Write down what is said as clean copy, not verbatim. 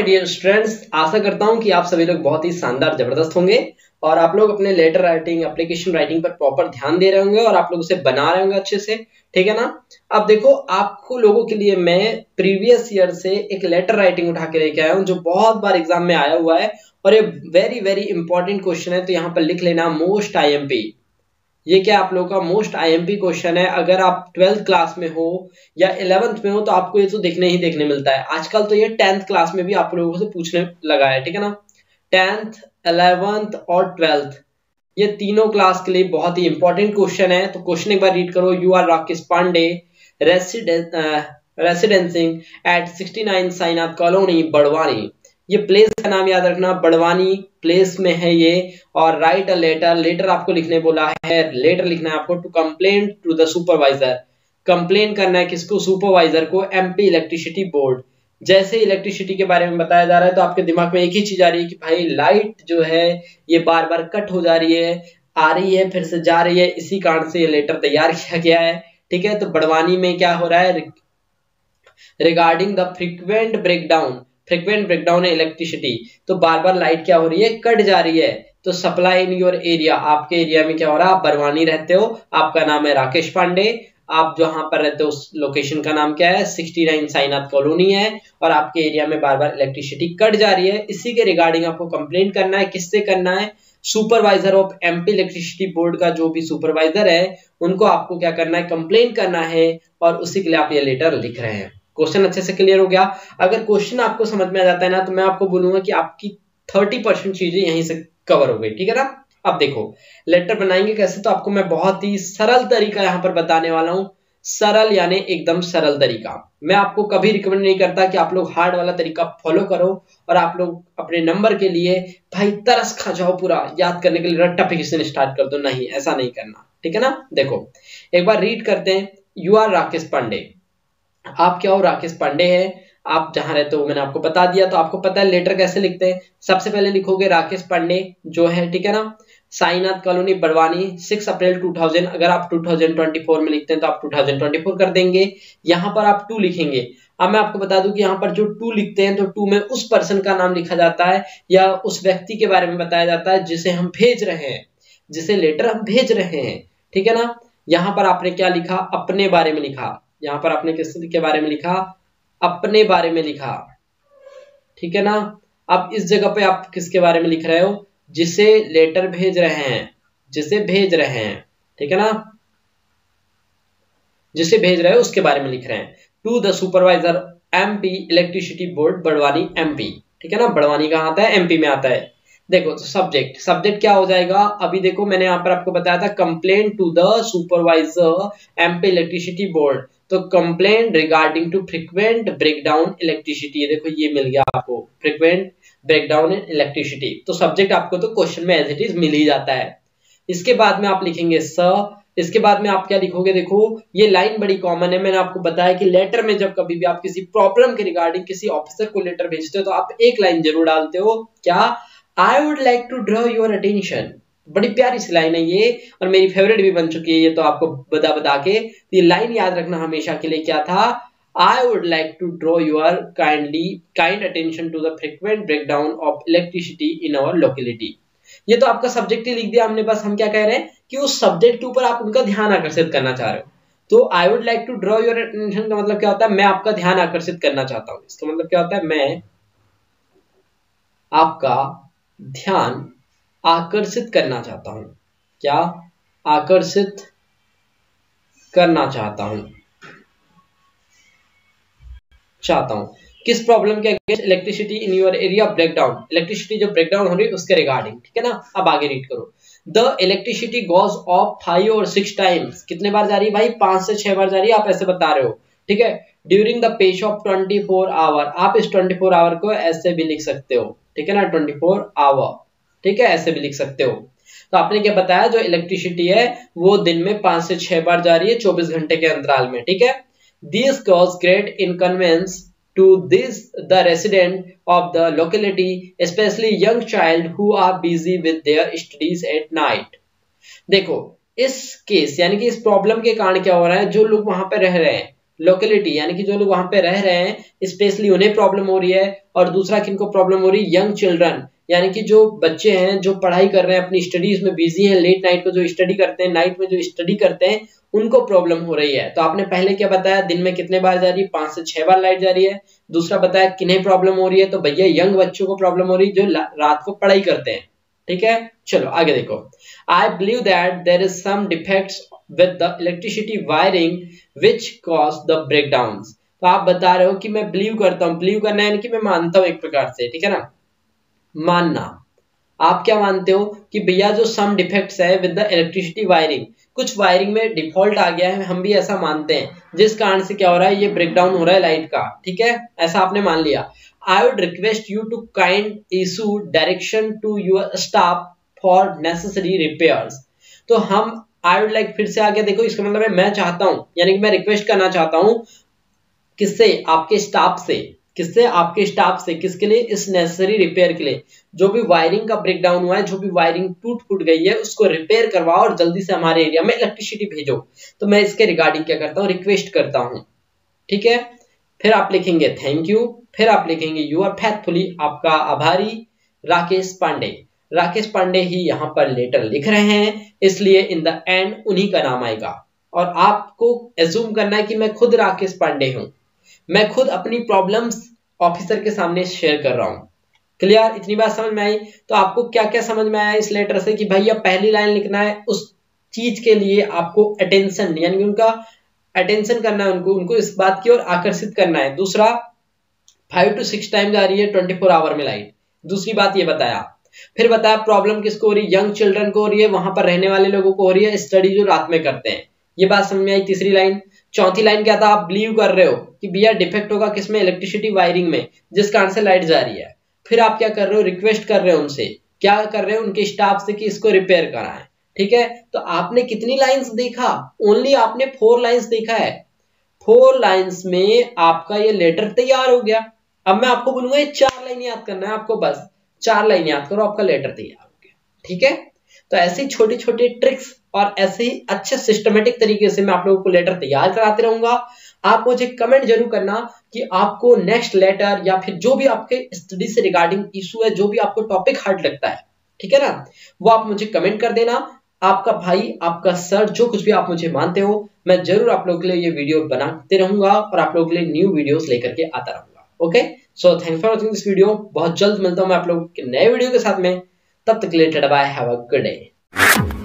My dear students, आशा करता हूं कि आप सभी लोग बहुत ही शानदार जबरदस्त होंगे और आप लोग अपने लेटर राइटिंग, एप्लीकेशन राइटिंग पर प्रॉपर ध्यान दे रहे होंगे और आप लोग उसे बना रहे होंगे अच्छे से, ठीक है ना। अब देखो, आपको लोगों के लिए मैं प्रीवियस ईयर से एक लेटर राइटिंग उठा के लेके आया हूँ जो बहुत बार एग्जाम में आया हुआ है और ये वेरी वेरी इंपॉर्टेंट क्वेश्चन है। तो यहाँ पर लिख लेना मोस्ट IMP। ये क्या आप लोगों का मोस्ट IMP क्वेश्चन है। अगर आप 12th क्लास में हो या 11th में हो तो आपको ये तो देखने मिलता है। आजकल तो ये 10th क्लास में भी आप लोगों से पूछने लगा है, ठीक है ना। 10th, 11th और 12th ये तीनों क्लास के लिए बहुत ही इंपॉर्टेंट क्वेश्चन है। तो क्वेश्चन एक बार रीड करो। You are Rakesh Pandey residing at 69 Siyanath colony Barwani. ये प्लेस का नाम याद रखना, बड़वानी प्लेस में है ये। और राइट अ लेटर, लेटर आपको लिखने बोला है, लेटर लिखना है आपको। To complain to the supervisor, complain करना है किसको, सुपरवाइजर को, MP इलेक्ट्रिसिटी बोर्ड। जैसे इलेक्ट्रिसिटी के बारे में बताया जा रहा है तो आपके दिमाग में एक ही चीज आ रही है कि भाई लाइट जो है ये बार बार कट हो जा रही है, आ रही है फिर से जा रही है, इसी कारण से ये लेटर तैयार किया गया है, ठीक है। तो बड़वानी में क्या हो रहा है, regarding the frequent breakdown, frequent breakdown है इलेक्ट्रिसिटी, तो बार बार लाइट क्या हो रही है, कट जा रही है। तो सप्लाई इन योर एरिया, आपके एरिया में क्या हो रहा है, आप बड़वानी रहते हो, आपका नाम है राकेश पांडे, आप जहां पर रहते हो उस लोकेशन का नाम क्या है, 69 सियानाथ कॉलोनी है और आपके एरिया में बार बार इलेक्ट्रिसिटी कट जा रही है। इसी के रिगार्डिंग आपको कंप्लेन करना है। किससे करना है, supervisor of MP electricity board का जो भी सुपरवाइजर है उनको आपको क्या करना है, कंप्लेन करना है और उसी के लिए आप ये लेटर लिख रहे हैं। क्वेश्चन अच्छे से क्लियर हो गया। अगर क्वेश्चन आपको समझ में आ जाता है ना तो मैं आपको बोलूंगा कि आपकी 30% चीजें यहीं से कवर हो गई, ठीक है ना। अब देखो, लेटर बनाएंगे कैसे, तो आपको मैं बहुत ही सरल तरीका यहाँ पर बताने वाला हूँ। सरल यानी एकदम सरल तरीका। मैं आपको कभी रिकमेंड नहीं करता कि आप लोग हार्ड वाला तरीका फॉलो करो और आप लोग अपने नंबर के लिए भाई तरस खा जाओ, पूरा याद करने के लिए रट्टा फिक्शन स्टार्ट कर दो, नहीं, ऐसा नहीं करना, ठीक है ना। देखो, एक बार रीड करते हैं। यू आर राकेश पांडे, आप क्या हो, राकेश पांडे हैं, आप जहां रहते हो मैंने आपको बता दिया, तो आपको पता है लेटर कैसे लिखते हैं। सबसे पहले लिखोगे राकेश पांडे जो है, ठीक है ना, सियानाथ कॉलोनी बड़वानी, 6 अप्रैल 2000। अगर आप 2024 में लिखते हैं तो आप 2024 कर देंगे। यहाँ पर आप 2 लिखेंगे। अब मैं आपको बता दूं कि यहाँ पर जो 2 लिखते हैं तो 2 में उस पर्सन का नाम लिखा जाता है या उस व्यक्ति के बारे में बताया जाता है जिसे हम भेज रहे हैं, जिसे लेटर हम भेज रहे हैं, ठीक है ना। यहाँ पर आपने क्या लिखा, अपने बारे में लिखा। यहाँ पर आपने किस के बारे में लिखा, अपने बारे में लिखा, ठीक है ना। अब इस जगह पे आप किसके बारे में लिख रहे हो, जिसे लेटर भेज रहे हैं, जिसे भेज रहे हैं, ठीक है ना, जिसे भेज रहे हो उसके बारे में लिख रहे हैं। To the supervisor MP electricity board Barwani MP, ठीक है ना, बड़वानी कहाँ आता है, MP में आता है। देखो, तो सब्जेक्ट, सब्जेक्ट क्या हो जाएगा, अभी देखो मैंने यहाँ पर आपको बताया था complain to the supervisor MP electricity board, तो complain regarding to frequent breakdown electricity, देखो ये मिल गया आपको, फ्रिक्वेंट ब्रेकडाउन इन इलेक्ट्रिसिटी। तो सब्जेक्ट आपको तो क्वेश्चन में एज इट इज मिल ही जाता है। इसके बाद में आप लिखेंगे सर, इसके बाद में आप क्या लिखोगे, देखो ये लाइन बड़ी कॉमन है, मैंने आपको बताया कि लेटर में जब कभी भी आप किसी प्रॉब्लम के रिगार्डिंग किसी ऑफिसर को लेटर भेजते हो तो आप एक लाइन जरूर डालते हो, क्या, I would like to draw your attention. बड़ी प्यारी सी लाइन है ये और मेरी फेवरेट भी बन चुकी है ये, तो आपको बता के ये लाइन याद रखना हमेशा के लिए। क्या था, I would like to draw your kind attention to the frequent breakdown of electricity in our locality. ये तो आपका सब्जेक्ट ही लिख दिया हमने, बस हम क्या कह रहे हैं कि उस सब्जेक्ट के ऊपर आप उनका ध्यान आकर्षित करना चाह रहे हो। तो I would like to draw your attention का मतलब क्या होता है, मैं आपका ध्यान आकर्षित करना चाहता हूँ। इसका मतलब क्या होता है, मैं आपका ध्यान आकर्षित करना चाहता हूं, क्या, आकर्षित करना चाहता हूं किस प्रॉब्लम के against, electricity in your area breakdown, electricity जो ब्रेकडाउन हो रही है उसके रिगार्डिंग, ठीक है ना। अब आगे रीड करो, द इलेक्ट्रिसिटी गोज ऑफ 5 और 6 टाइम्स, कितने बार जा रही है भाई, 5 से 6 बार जा रही है, आप ऐसे बता रहे हो, ठीक है। ड्यूरिंग द पेश ऑफ 24 आवर, आप इस 24 आवर को ऐसे भी लिख सकते हो, ठीक है ना, 24 आवर, ठीक है, ऐसे भी लिख सकते हो। तो आपने क्या बताया, जो इलेक्ट्रिसिटी है वो दिन में 5 से 6 बार जा रही है 24 घंटे के अंतराल में, ठीक है। This cause great inconvenience to this the resident of the locality specially young child who are busy with their studies at night. देखो, इस केस यानी कि इस प्रॉब्लम के कारण क्या हो रहा है, जो लोग वहां पर रह रहे हैं, लोकेलिटी यानी कि जो लोग वहां पे रह रहे हैं स्पेशली उन्हें प्रॉब्लम हो रही है। और दूसरा किनको प्रॉब्लम हो रही है, यंग चिल्ड्रन यानी कि जो बच्चे हैं जो पढ़ाई कर रहे हैं, अपनी स्टडीज में बिजी हैं, लेट नाइट को जो स्टडी करते हैं, नाइट में जो स्टडी करते हैं, उनको प्रॉब्लम हो रही है। तो आपने पहले क्या बताया, दिन में कितने बार जा रही है, 5 से 6 बार लाइट जा रही है। दूसरा बताया किन्हें प्रॉब्लम हो रही है, तो भैया यंग बच्चों को प्रॉब्लम हो रही है जो रात को पढ़ाई करते हैं। ठीक है, चलो आगे देखो। I believe that there is some defects with the electricity wiring which cause the breakdowns. तो आप बता रहे हो कि मैं बिलीव करता हूँ, बिलीव करना यानी कि मैं मानता हूँ एक प्रकार से, ठीक है ना, मानना। आप क्या मानते हो कि भैया जो सम डिफेक्ट्स है विद द इलेक्ट्रिसिटी वायरिंग, कुछ वायरिंग में डिफॉल्ट आ गया है, हम भी ऐसा मानते हैं, जिस कारण से क्या हो रहा है, ये ब्रेकडाउन हो रहा है लाइट का। ठीक है, ऐसा आपने मान लिया। I would request you to kind issue direction to your staff for necessary repairs. तो हम आई वुड लाइक, फिर से आगे देखो, इसका मतलब है मैं चाहता हूँ यानी कि मैं रिक्वेस्ट करना चाहता हूँ, किससे, आपके स्टाफ से, किससे, आपके स्टाफ से, किसके लिए, इस नेसेसरी रिपेयर के लिए, जो भी वायरिंग का ब्रेकडाउन हुआ है, जो भी वायरिंग टूट फूट गई है, उसको रिपेयर करवाओ और जल्दी से हमारे एरिया में इलेक्ट्रिसिटी भेजो। तो मैं इसके रिगार्डिंग क्या करता हूँ, रिक्वेस्ट करता हूँ। ठीक है, फिर आप लिखेंगे थैंक यू, फिर आप लिखेंगे यू आर फैथफुली, आपका आभारी राकेश पांडे। राकेश पांडे ही यहाँ पर लेटर लिख रहे हैं, इसलिए इन द एंड उन्हीं का नाम आएगा। और आपको एज्यूम करना है कि मैं खुद राकेश पांडे हूँ, मैं खुद अपनी प्रॉब्लम्स ऑफिसर के सामने शेयर कर रहा हूँ। क्लियर, इतनी बात समझ में आई? तो आपको क्या क्या समझ में आया इस लेटर से कि भैया पहली लाइन लिखना है, उस चीज के लिए आपको अटेंशन यानी कि उनका अटेंशन करना है, उनको इस बात की ओर आकर्षित करना है। दूसरा, 5 से 6 टाइम जा रही है 24 आवर में लाइट, दूसरी बात ये बताया। फिर बताया प्रॉब्लम किसको हो रही है, यंग चिल्ड्रन को हो रही है, वहां पर रहने वाले लोगों को हो रही है, स्टडी जो रात में करते हैं, ये बात समझ में आई तीसरी लाइन। चौथी लाइन क्या था, आप बिलीव कर रहे हो कि भैया डिफेक्ट होगा किसमें, इलेक्ट्रिसिटी वायरिंग में, जिस कारण से लाइट जा रही है। फिर आप क्या कर रहे हो, रिक्वेस्ट कर रहे हो उनसे, क्या कर रहे हो, उनके स्टाफ से कि इसको रिपेयर कराएं। ठीक है, तो आपने कितनी लाइंस देखा, ओनली आपने 4 लाइंस देखा है। 4 लाइंस में आपका ये लेटर तैयार हो गया। अब मैं आपको बोलूंगा ये 4 लाइन याद करना है आपको, बस 4 लाइन याद करो, आपका लेटर तैयार हो गया। ठीक है, तो ऐसे छोटे छोटे ट्रिक्स और ऐसे ही अच्छे सिस्टमेटिक तरीके से मैं आप लोगों को लेटर तैयार कराते रहूंगा। आप मुझे कमेंट जरूर करना कि आपको नेक्स्ट लेटर या फिर जो भी आपके स्टडी से रिगार्डिंग इशू है, जो भी आपको टॉपिक हार्ड लगता है, ठीक है ना, वो आप मुझे कमेंट कर देना। आपका भाई, आपका सर, जो कुछ भी आप मुझे मानते हो, मैं जरूर आप लोगों के लिए ये वीडियो बनाते रहूंगा और आप लोगों के लिए न्यू वीडियोस लेकर के आता रहूंगा। Okay, so thanks for watching this video. बहुत जल्द मिलता हूँ मैं आप लोगों के नए वीडियो के साथ में, तब तक later bye, have a good day.